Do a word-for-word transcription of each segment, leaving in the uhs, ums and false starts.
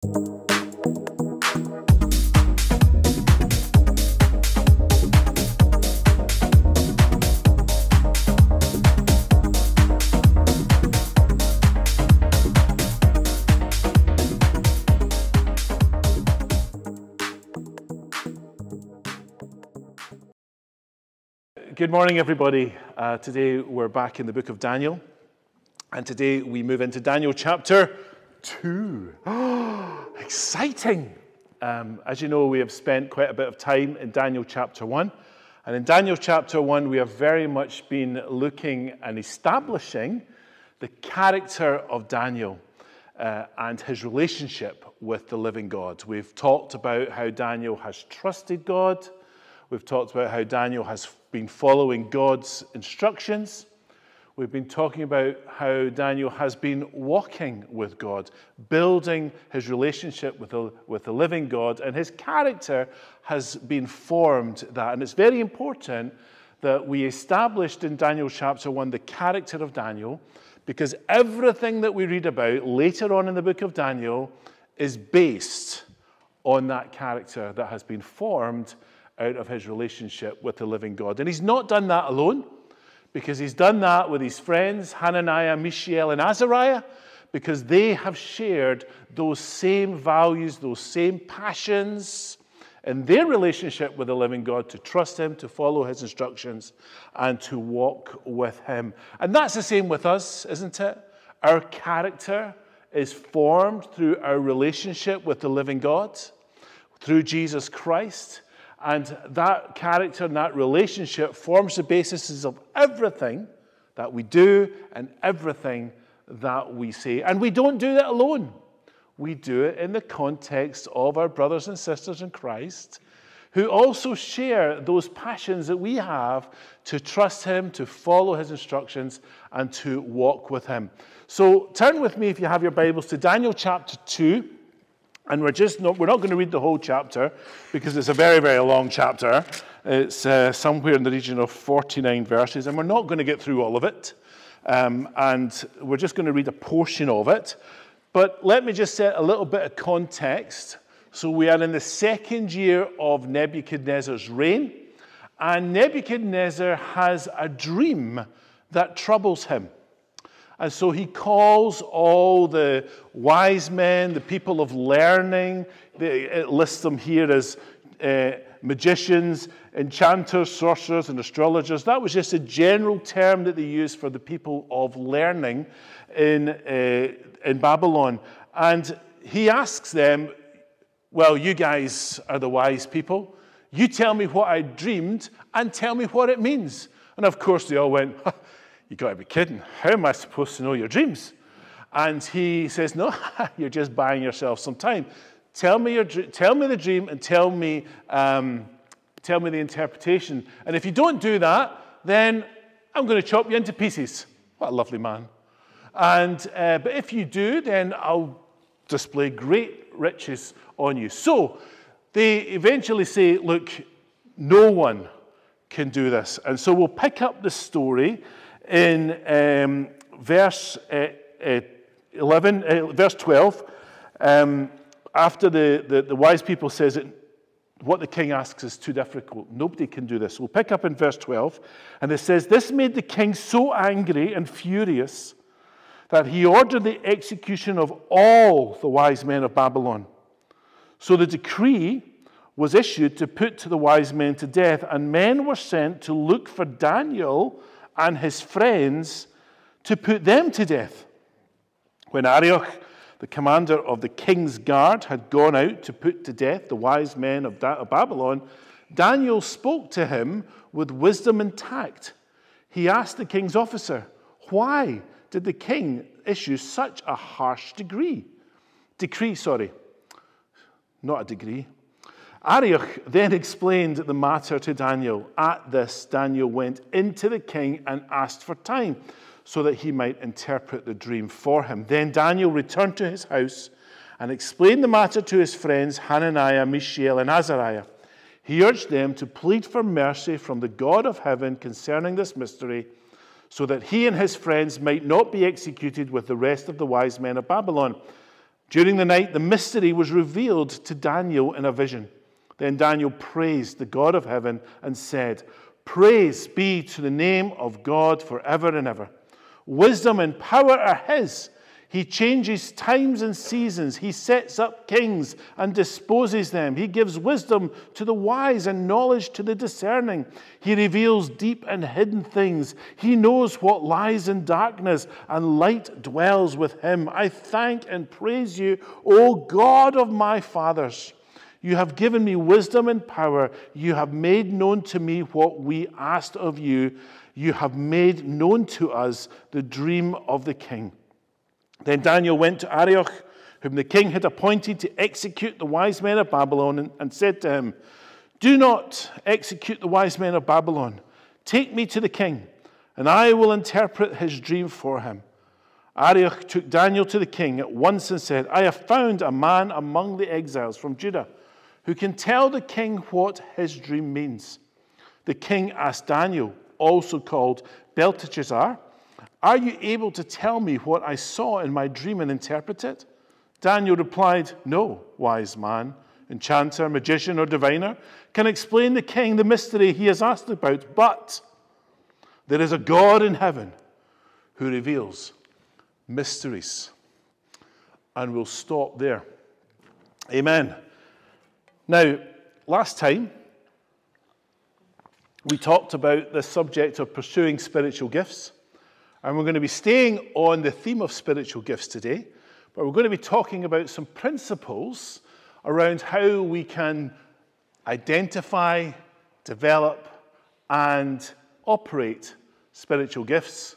Good morning, everybody. Uh, today we're back in the book of Daniel, and today we move into Daniel chapter two. Oh, exciting! Um, as you know, we have spent quite a bit of time in Daniel chapter one, and in Daniel chapter one we have very much been looking and establishing the character of Daniel uh, and his relationship with the living God. We've talked about how Daniel has trusted God. We've talked about how Daniel has been following God's instructions. We've been talking about how Daniel has been walking with God, building his relationship with the, with the living God, and his character has been formed that. And it's very important that we established in Daniel chapter one the character of Daniel, because everything that we read about later on in the book of Daniel is based on that character that has been formed out of his relationship with the living God. And he's not done that alone, because he's done that with his friends, Hananiah, Mishael, and Azariah, because they have shared those same values, those same passions in their relationship with the living God, to trust him, to follow his instructions, and to walk with him. And that's the same with us, isn't it? Our character is formed through our relationship with the living God, through Jesus Christ. And that character and that relationship forms the basis of everything that we do and everything that we say. And we don't do that alone. We do it in the context of our brothers and sisters in Christ, who also share those passions that we have to trust him, to follow his instructions, and to walk with him. So turn with me, if you have your Bibles, to Daniel chapter two. And we're just not, we're not going to read the whole chapter, because it's a very, very long chapter. It's uh, somewhere in the region of forty-nine verses, and we're not going to get through all of it. Um, and we're just going to read a portion of it. But let me just set a little bit of context. So we are in the second year of Nebuchadnezzar's reign, and Nebuchadnezzar has a dream that troubles him. And so he calls all the wise men, the people of learning. It lists them here as uh, magicians, enchanters, sorcerers, and astrologers. That was just a general term that they used for the people of learning in, uh, in Babylon. And he asks them, well, you guys are the wise people. You tell me what I dreamed and tell me what it means. And of course they all went, ha. You've got to be kidding. How am I supposed to know your dreams? And he says, no, you're just buying yourself some time. Tell me, your, tell me the dream and tell me, um, tell me the interpretation. And if you don't do that, then I'm going to chop you into pieces. What a lovely man. And, uh, but if you do, then I'll display great riches on you. So they eventually say, look, no one can do this. And so we'll pick up the story in um, verse uh, uh, eleven, uh, verse twelve, um, after the, the, the wise people says it, what the king asks is too difficult. Nobody can do this. We'll pick up in verse twelve, and it says, "This made the king so angry and furious that he ordered the execution of all the wise men of Babylon. So the decree was issued to put the wise men to death, and men were sent to look for Daniel and his friends to put them to death. When Arioch, the commander of the king's guard, had gone out to put to death the wise men of Babylon, Daniel spoke to him with wisdom and tact. He asked the king's officer, 'Why did the king issue such a harsh degree? decree? Sorry, not a degree.' Arioch then explained the matter to Daniel. At this, Daniel went into the king and asked for time so that he might interpret the dream for him. Then Daniel returned to his house and explained the matter to his friends, Hananiah, Mishael, and Azariah. He urged them to plead for mercy from the God of heaven concerning this mystery, so that he and his friends might not be executed with the rest of the wise men of Babylon. During the night, the mystery was revealed to Daniel in a vision. Then Daniel praised the God of heaven and said, "Praise be to the name of God forever and ever. Wisdom and power are his. He changes times and seasons. He sets up kings and disposes them. He gives wisdom to the wise and knowledge to the discerning. He reveals deep and hidden things. He knows what lies in darkness, and light dwells with him. I thank and praise you, O God of my fathers. You have given me wisdom and power. You have made known to me what we asked of you. You have made known to us the dream of the king." Then Daniel went to Arioch, whom the king had appointed to execute the wise men of Babylon, and, and said to him, "Do not execute the wise men of Babylon. Take me to the king, and I will interpret his dream for him." Arioch took Daniel to the king at once and said, "I have found a man among the exiles from Judah who can tell the king what his dream means." The king asked Daniel, also called Belteshazzar, "Are you able to tell me what I saw in my dream and interpret it?" Daniel replied, "No wise man, enchanter, magician, or diviner can explain to the king the mystery he has asked about, but there is a God in heaven who reveals mysteries." And we'll stop there. Amen. Now, last time, we talked about the subject of pursuing spiritual gifts. And we're going to be staying on the theme of spiritual gifts today, but we're going to be talking about some principles around how we can identify, develop, and operate spiritual gifts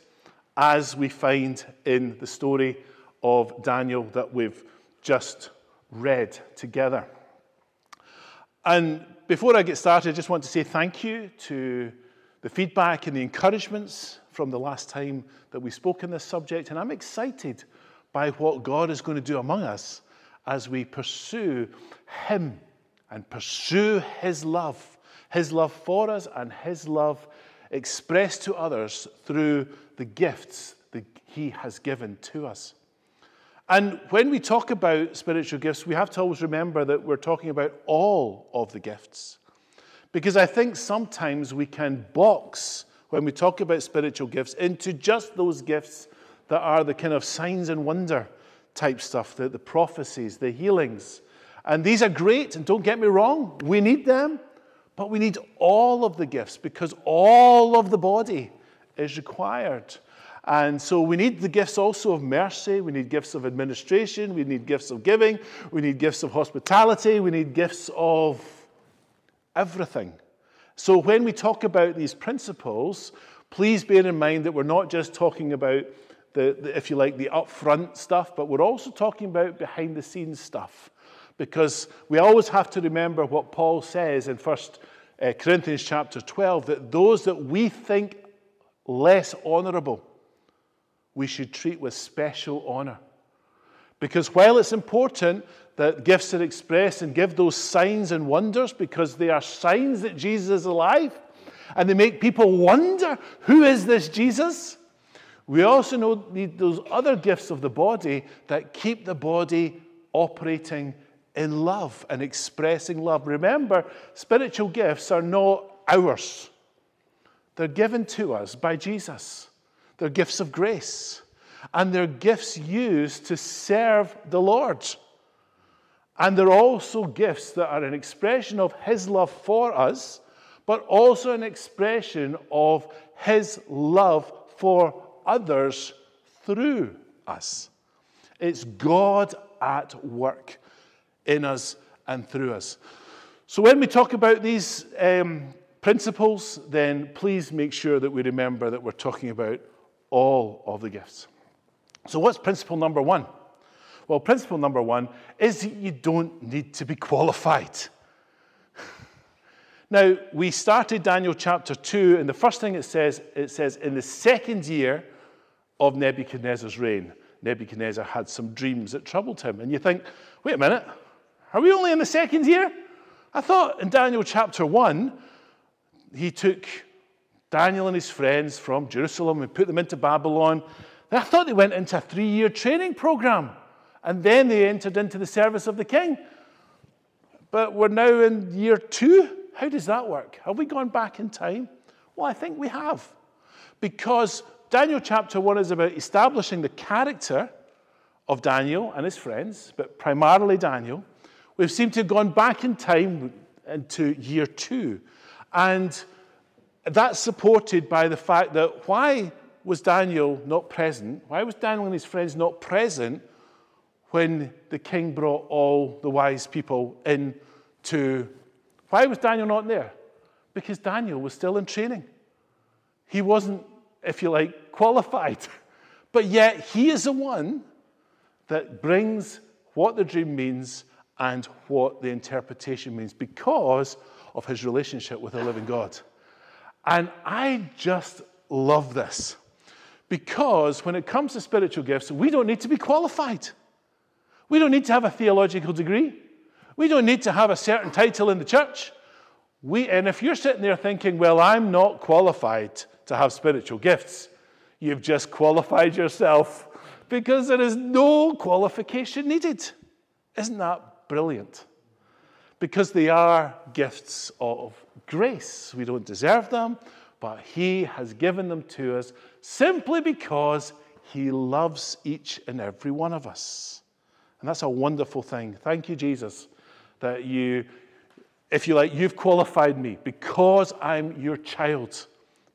as we find in the story of Daniel that we've just read together. And before I get started, I just want to say thank you to the feedback and the encouragements from the last time that we spoke on this subject, and I'm excited by what God is going to do among us as we pursue him and pursue his love, his love for us and his love expressed to others through the gifts that he has given to us. And when we talk about spiritual gifts, we have to always remember that we're talking about all of the gifts, because I think sometimes we can box when we talk about spiritual gifts into just those gifts that are the kind of signs and wonder type stuff, the, the prophecies, the healings. And these are great, and don't get me wrong, we need them, but we need all of the gifts because all of the body is required. And so we need the gifts also of mercy, we need gifts of administration, we need gifts of giving, we need gifts of hospitality, we need gifts of everything. So when we talk about these principles, please bear in mind that we're not just talking about the, the, if you like, the upfront stuff, but we're also talking about behind the scenes stuff, because we always have to remember what Paul says in First Corinthians chapter twelve, that those that we think less honorable, we should treat with special honor. Because while it's important that gifts are expressed and give those signs and wonders, because they are signs that Jesus is alive and they make people wonder, who is this Jesus? We also know need those other gifts of the body that keep the body operating in love and expressing love. Remember, spiritual gifts are not ours. They're given to us by Jesus. They're gifts of grace. And they're gifts used to serve the Lord. And they're also gifts that are an expression of his love for us, but also an expression of his love for others through us. It's God at work in us and through us. So when we talk about these um, principles, then please make sure that we remember that we're talking about all of the gifts. So what's principle number one? Well, principle number one is that you don't need to be qualified. Now, we started Daniel chapter two, and the first thing it says, it says, in the second year of Nebuchadnezzar's reign, Nebuchadnezzar had some dreams that troubled him. And you think, wait a minute, are we only in the second year? I thought in Daniel chapter one, he took Daniel and his friends from Jerusalem and put them into Babylon. I thought they went into a three-year training program. and then they entered into the service of the king. But we're now in year two. How does that work? Have we gone back in time? Well, I think we have, because Daniel chapter one is about establishing the character of Daniel and his friends, but primarily Daniel. We've seemed to have gone back in time into year two, and that's supported by the fact that why was Daniel not present? Why was Daniel and his friends not present when the king brought all the wise people in to... Why was Daniel not there? Because Daniel was still in training. He wasn't, if you like, qualified. But yet he is the one that brings what the dream means and what the interpretation means because of his relationship with the living God. And I just love this, because when it comes to spiritual gifts, we don't need to be qualified. We don't need to have a theological degree. We don't need to have a certain title in the church. We, and if you're sitting there thinking, well, I'm not qualified to have spiritual gifts, you've just qualified yourself, because there is no qualification needed. Isn't that brilliant? Because they are gifts of grace. We don't deserve them, but he has given them to us simply because he loves each and every one of us. And that's a wonderful thing. Thank you, Jesus, that you... If you like, you've qualified me because I'm your child.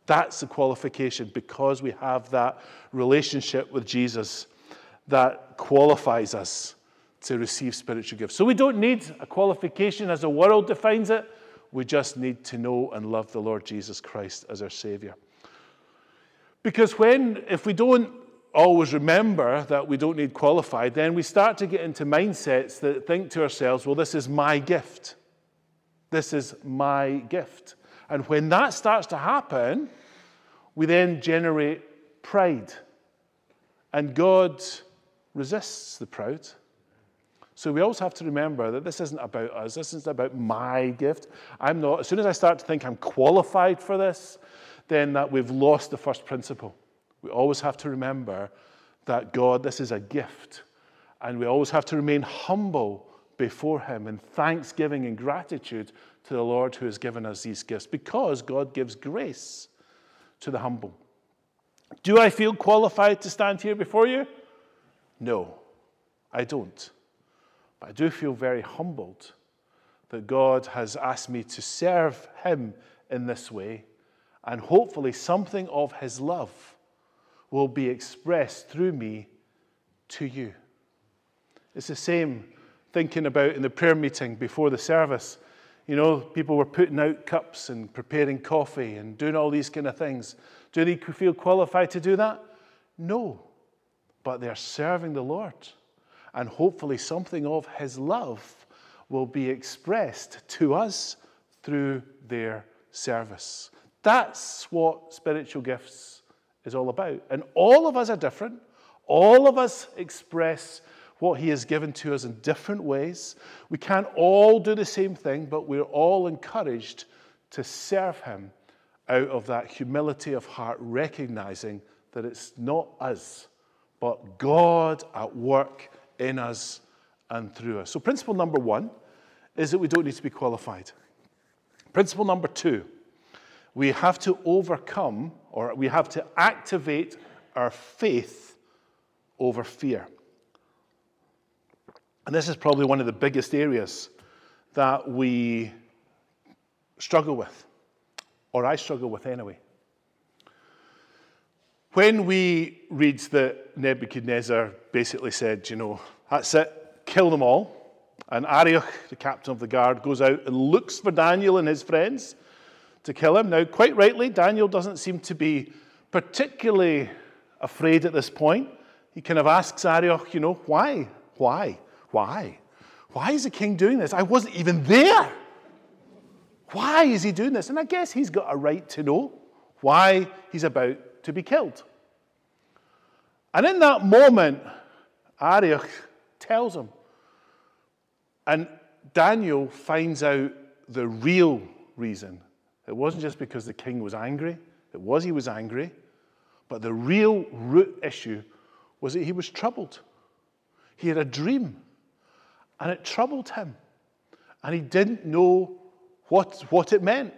That's the qualification, because we have that relationship with Jesus that qualifies us to receive spiritual gifts. So we don't need a qualification as the world defines it. We just need to know and love the Lord Jesus Christ as our Savior. Because when, if we don't always remember that we don't need qualified, then we start to get into mindsets that think to ourselves, well, this is my gift. This is my gift. And when that starts to happen, we then generate pride. And God resists the proud. So we also have to remember that this isn't about us. This isn't about my gift. I'm not, as soon as I start to think I'm qualified for this, then that we've lost the first principle. We always have to remember that God, this is a gift. And we always have to remain humble before him in thanksgiving and gratitude to the Lord who has given us these gifts, because God gives grace to the humble. Do I feel qualified to stand here before you? No, I don't. But I do feel very humbled that God has asked me to serve him in this way, and hopefully something of his love will be expressed through me to you. It's the same thinking about in the prayer meeting before the service. You know, people were putting out cups and preparing coffee and doing all these kind of things. Do they feel qualified to do that? No, but they're serving the Lord. And hopefully something of his love will be expressed to us through their service. That's what spiritual gifts is all about. And all of us are different. All of us express what he has given to us in different ways. We can't all do the same thing, but we're all encouraged to serve him out of that humility of heart, recognizing that it's not us, but God at work in us and through us. So principle number one is that we don't need to be qualified. Principle number two, we have to overcome, or we have to activate our faith over fear. And this is probably one of the biggest areas that we struggle with, or I struggle with anyway. When we read that Nebuchadnezzar basically said, you know, that's it, kill them all. And Arioch, the captain of the guard, goes out and looks for Daniel and his friends to kill him. Now, quite rightly, Daniel doesn't seem to be particularly afraid at this point. He kind of asks Arioch, you know, why? Why? Why? Why is the king doing this? I wasn't even there. Why is he doing this? And I guess he's got a right to know why he's about to be killed. And in that moment, Arioch tells him. And Daniel finds out the real reason. It wasn't just because the king was angry. It was he was angry. But the real root issue was that he was troubled. He had a dream, and it troubled him, and he didn't know what, what it meant.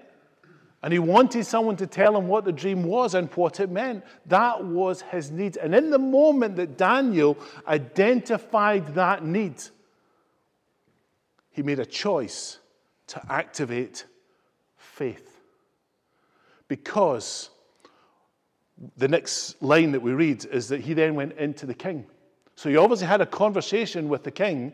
And he wanted someone to tell him what the dream was and what it meant. That was his need. And in the moment that Daniel identified that need, he made a choice to activate faith. Because the next line that we read is that he then went into the king. So he obviously had a conversation with the king,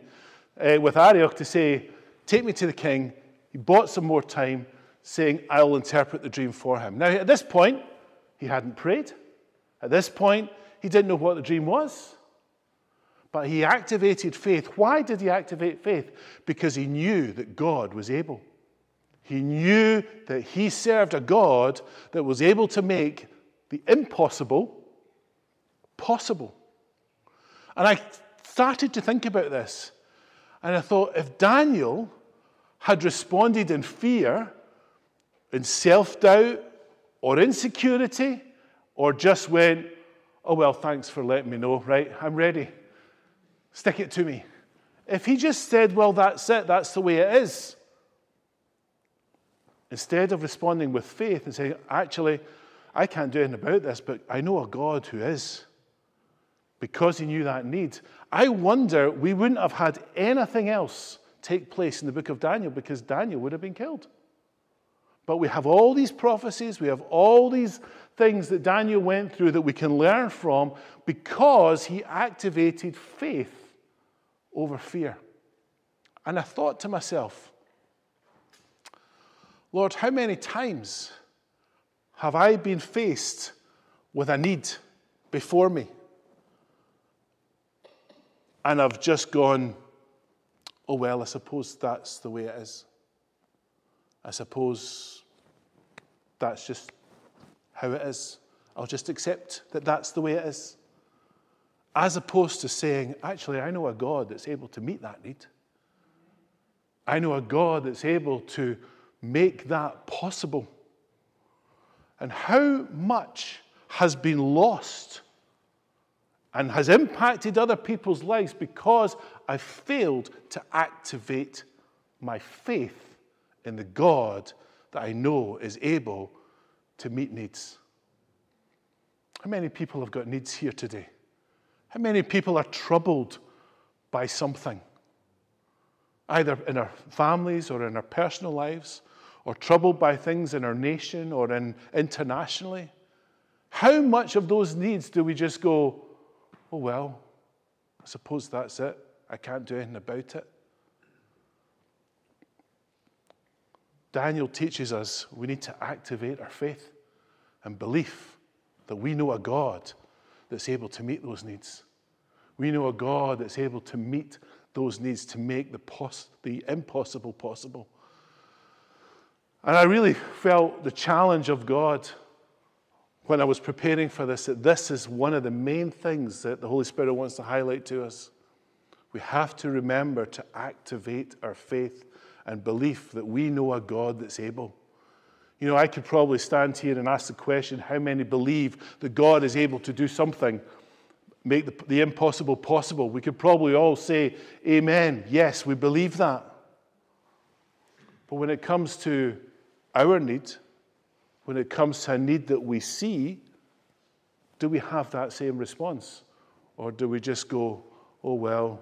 uh, with Arioch, to say, take me to the king. He bought some more time, saying, I'll interpret the dream for him. Now, at this point, he hadn't prayed. At this point, he didn't know what the dream was. But he activated faith. Why did he activate faith? Because he knew that God was able. He knew that he served a God that was able to make the impossible possible. And I started to think about this. And I thought, if Daniel had responded in fear, in self-doubt or insecurity, or just went, oh, well, thanks for letting me know, right? I'm ready. Stick it to me. If he just said, well, that's it, that's the way it is, instead of responding with faith and saying, actually, I can't do anything about this, but I know a God who is, because he knew that need, I wonder we wouldn't have had anything else take place in the book of Daniel, because Daniel would have been killed. But we have all these prophecies, we have all these things that Daniel went through that we can learn from, because he activated faith over fear. And I thought to myself, Lord, how many times have I been faced with a need before me? And I've just gone, oh, well, I suppose that's the way it is. I suppose that's just how it is. I'll just accept that that's the way it is. As opposed to saying, actually, I know a God that's able to meet that need. I know a God that's able to make that possible. And how much has been lost and has impacted other people's lives because I failed to activate my faith in the God that I know is able to meet needs. How many people have got needs here today? How many people are troubled by something? Either in our families or in our personal lives, or troubled by things in our nation or in internationally. How much of those needs do we just go, oh, well, I suppose that's it. I can't do anything about it. Daniel teaches us we need to activate our faith and belief that we know a God that's able to meet those needs. We know a God that's able to meet those needs, to make the, pos- the impossible possible. And I really felt the challenge of God when I was preparing for this, that this is one of the main things that the Holy Spirit wants to highlight to us. We have to remember to activate our faith and belief that we know a God that's able. You know, I could probably stand here and ask the question, how many believe that God is able to do something, make the, the impossible possible? We could probably all say, amen, yes, we believe that. But when it comes to our need, when it comes to a need that we see, do we have that same response? Or do we just go, oh, well,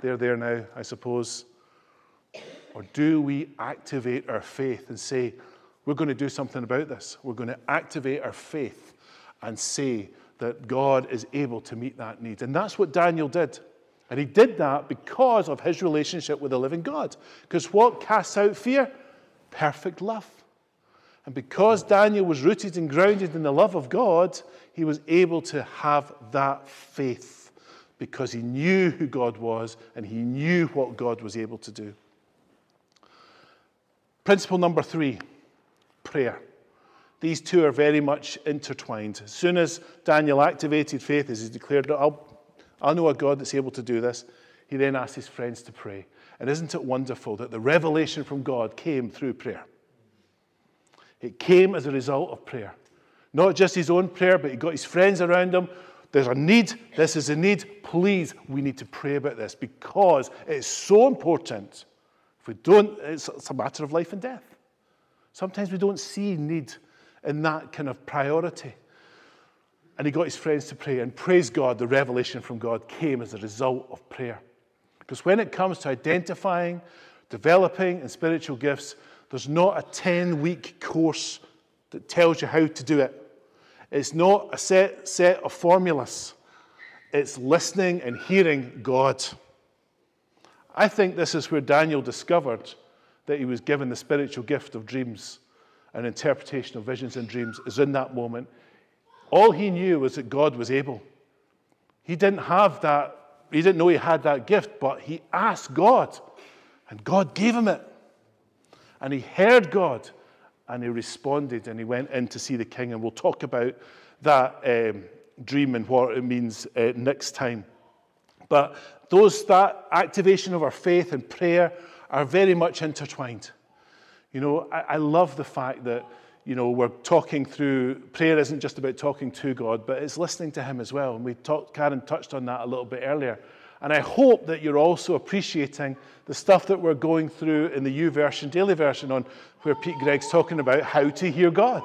they're there now, I suppose. Or do we activate our faith and say, we're going to do something about this. We're going to activate our faith and say that God is able to meet that need. And that's what Daniel did. And he did that because of his relationship with the living God. Because what casts out fear? Perfect love. And because Daniel was rooted and grounded in the love of God, he was able to have that faith because he knew who God was and he knew what God was able to do. Principle number three, prayer. These two are very much intertwined. As soon as Daniel activated faith, as he declared, I'll, I'll know a God that's able to do this, he then asked his friends to pray. And isn't it wonderful that the revelation from God came through prayer? It came as a result of prayer. Not just his own prayer, but he got his friends around him. There's a need. This is a need. Please, we need to pray about this because it's so important. If we don't, it's, it's a matter of life and death. Sometimes we don't see need in that kind of priority. And he got his friends to pray. And praise God, the revelation from God came as a result of prayer. Because when it comes to identifying, developing, and spiritual gifts, there's not a ten-week course that tells you how to do it. It's not a set, set of formulas. It's listening and hearing God. I think this is where Daniel discovered that he was given the spiritual gift of dreams and interpretation of visions and dreams is in that moment. All he knew was that God was able. He didn't have that, he didn't know he had that gift, but he asked God, and God gave him it. And he heard God, and he responded, and he went in to see the king. And we'll talk about that um, dream and what it means uh, next time. But those, that activation of our faith and prayer are very much intertwined. You know, I, I love the fact that, you know, we're talking through, prayer isn't just about talking to God, but it's listening to him as well. And we talked, Karen touched on that a little bit earlier. And I hope that you're also appreciating the stuff that we're going through in the YouVersion, Daily Version, on where Pete Gregg's talking about how to hear God.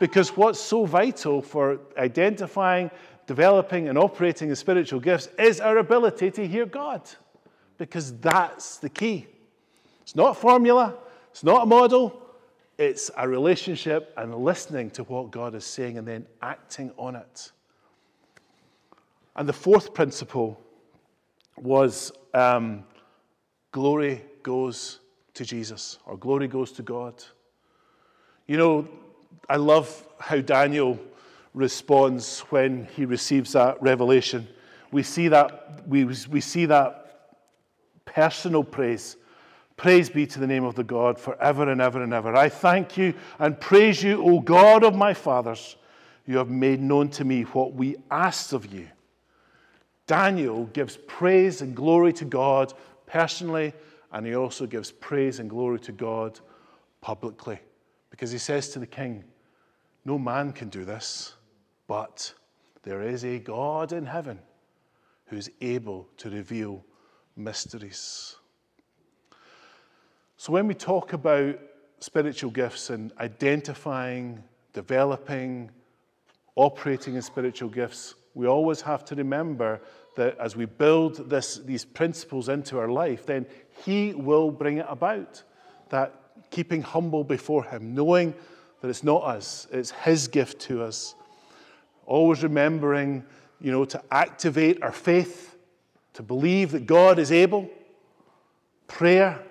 Because what's so vital for identifying, developing, and operating in spiritual gifts is our ability to hear God. Because that's the key. It's not a formula. It's not a model. It's a relationship and listening to what God is saying and then acting on it. And the fourth principle was um, glory goes to Jesus, or glory goes to God. You know, I love how Daniel responds when he receives that revelation. We see that, we, we see that personal praise. Praise be to the name of the God forever and ever and ever. I thank you and praise you, O God of my fathers. You have made known to me what we asked of you. Daniel gives praise and glory to God personally, and he also gives praise and glory to God publicly, because he says to the king, no man can do this, but there is a God in heaven who is able to reveal mysteries. So when we talk about spiritual gifts and identifying, developing, operating in spiritual gifts, we always have to remember that as we build this, these principles into our life, then he will bring it about. That keeping humble before him, knowing that it's not us, it's his gift to us. Always remembering, you know, to activate our faith, to believe that God is able. Prayer,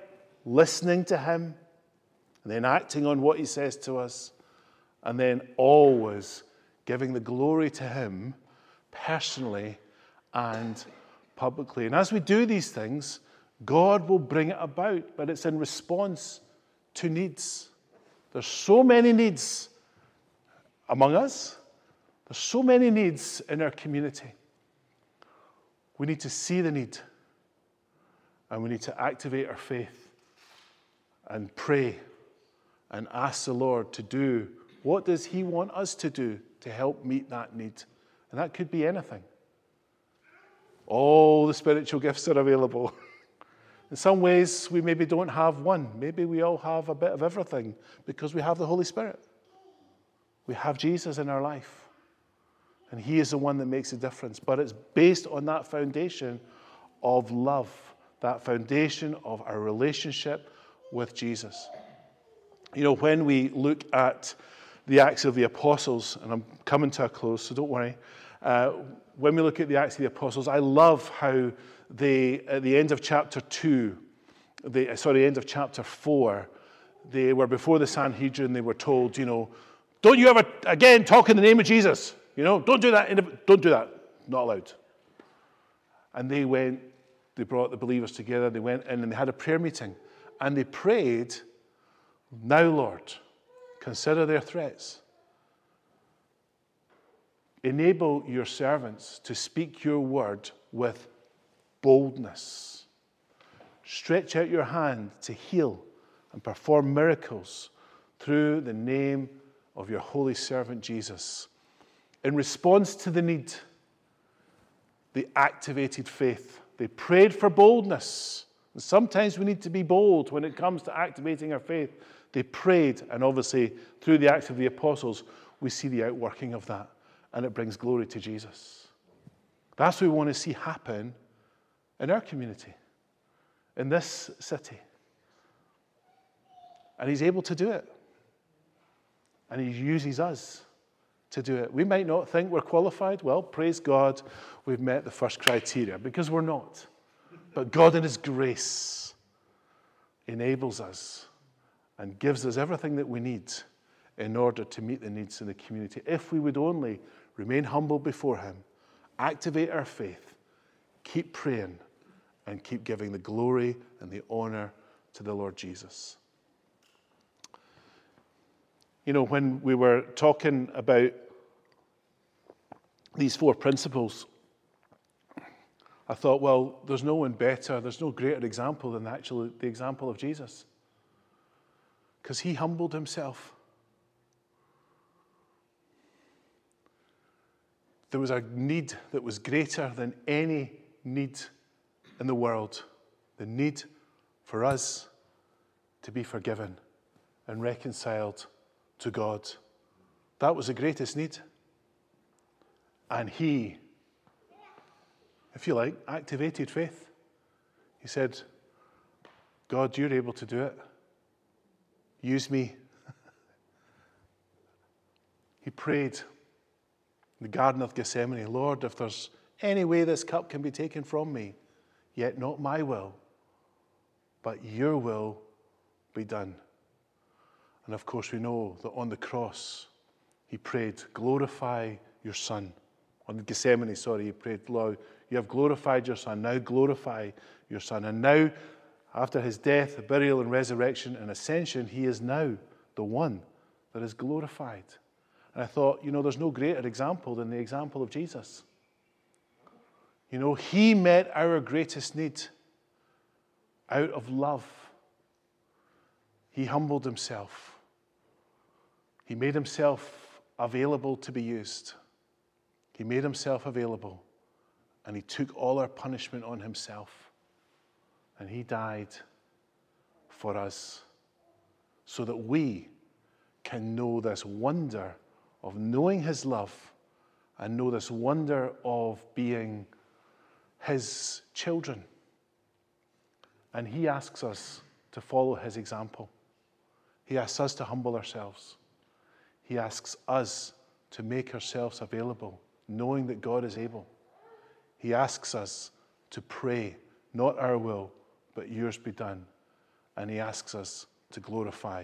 listening to him, and then acting on what he says to us, and then always giving the glory to him personally and publicly. And as we do these things, God will bring it about, but it's in response to needs. There's so many needs among us. There's so many needs in our community. We need to see the need, and we need to activate our faith and pray and ask the Lord to do what does he want us to do to help meet that need. And that could be anything. All the spiritual gifts are available. In some ways, we maybe don't have one. Maybe we all have a bit of everything because we have the Holy Spirit. We have Jesus in our life. And he is the one that makes a difference. But it's based on that foundation of love, that foundation of our relationship with Jesus. You know, when we look at the Acts of the Apostles, and I'm coming to a close, so don't worry. Uh, when we look at the Acts of the Apostles, I love how they, at the end of chapter two, they, sorry, end of chapter four, they were before the Sanhedrin. They were told, you know, don't you ever again talk in the name of Jesus. You know, don't do that. In a, don't do that. Not allowed. And they went. They brought the believers together. They went in and they had a prayer meeting, and they prayed. Now, Lord, consider their threats. Enable your servants to speak your word with boldness. Stretch out your hand to heal and perform miracles through the name of your holy servant Jesus. In response to the need, They activated faith. They prayed for boldness. And sometimes we need to be bold when it comes to activating our faith. They prayed, and obviously through the Acts of the Apostles, we see the outworking of that, and it brings glory to Jesus. That's what we want to see happen in our community, in this city. And he's able to do it. And he uses us to do it. We might not think we're qualified. Well, praise God, we've met the first criteria, because we're not. But God in his grace enables us and gives us everything that we need in order to meet the needs in the community. If we would only remain humble before him, activate our faith, keep praying, and keep giving the glory and the honor to the Lord Jesus. You know, when we were talking about these four principles, I thought, well, there's no one better, there's no greater example than actually the example of Jesus. Because he humbled himself. There was a need that was greater than any need in the world. The need for us to be forgiven and reconciled to God. That was the greatest need. And he, if you like, activated faith. He said, God, you're able to do it. Use me. He prayed in the Garden of Gethsemane, Lord, if there's any way this cup can be taken from me, yet not my will, but your will be done. And of course, we know that on the cross, he prayed, glorify your son. On Gethsemane, sorry, he prayed, Lord, you have glorified your son, now glorify your son. And now, after his death, burial, and resurrection, and ascension, he is now the one that is glorified. And I thought, you know, there's no greater example than the example of Jesus. You know, he met our greatest need out of love. He humbled himself. He made himself available to be used. He made himself available, and he took all our punishment on himself, and he died for us so that we can know this wonder of knowing his love and know this wonder of being his children. And he asks us to follow his example. He asks us to humble ourselves. He asks us to make ourselves available, knowing that God is able. He asks us to pray, not our will, but yours be done. And he asks us to glorify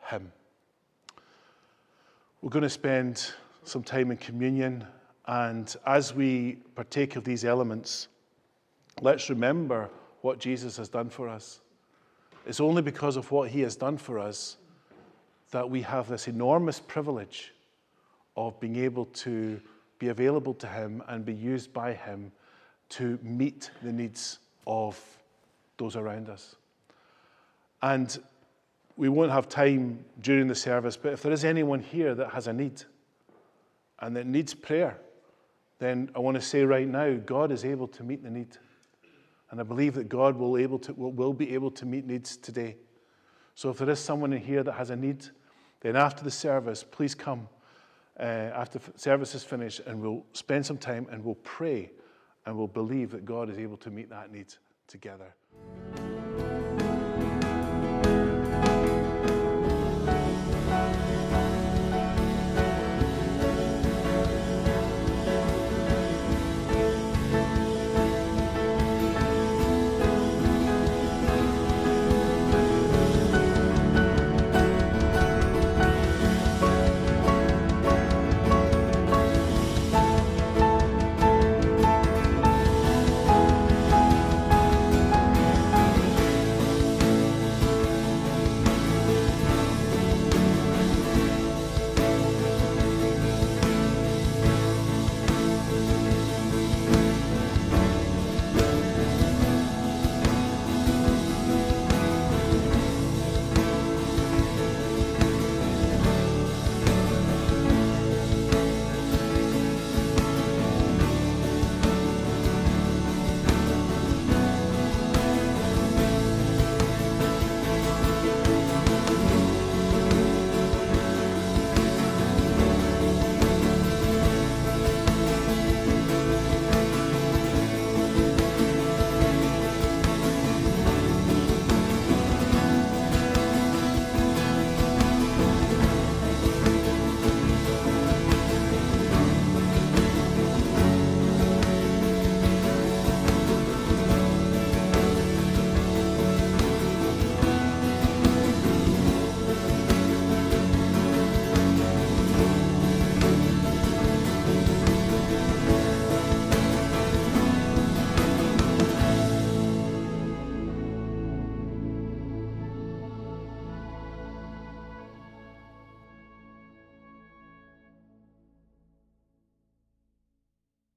him. We're going to spend some time in communion, and as we partake of these elements, let's remember what Jesus has done for us. It's only because of what he has done for us that we have this enormous privilege of being able to be available to him and be used by him to meet the needs of those around us. And we won't have time during the service, but if there is anyone here that has a need and that needs prayer, then I want to say right now, God is able to meet the need. And I believe that God will, able to, will be able to meet needs today. So if there is someone in here that has a need, then after the service, please come. Uh, after service is finished, and we'll spend some time and we'll pray and we'll believe that God is able to meet that need together.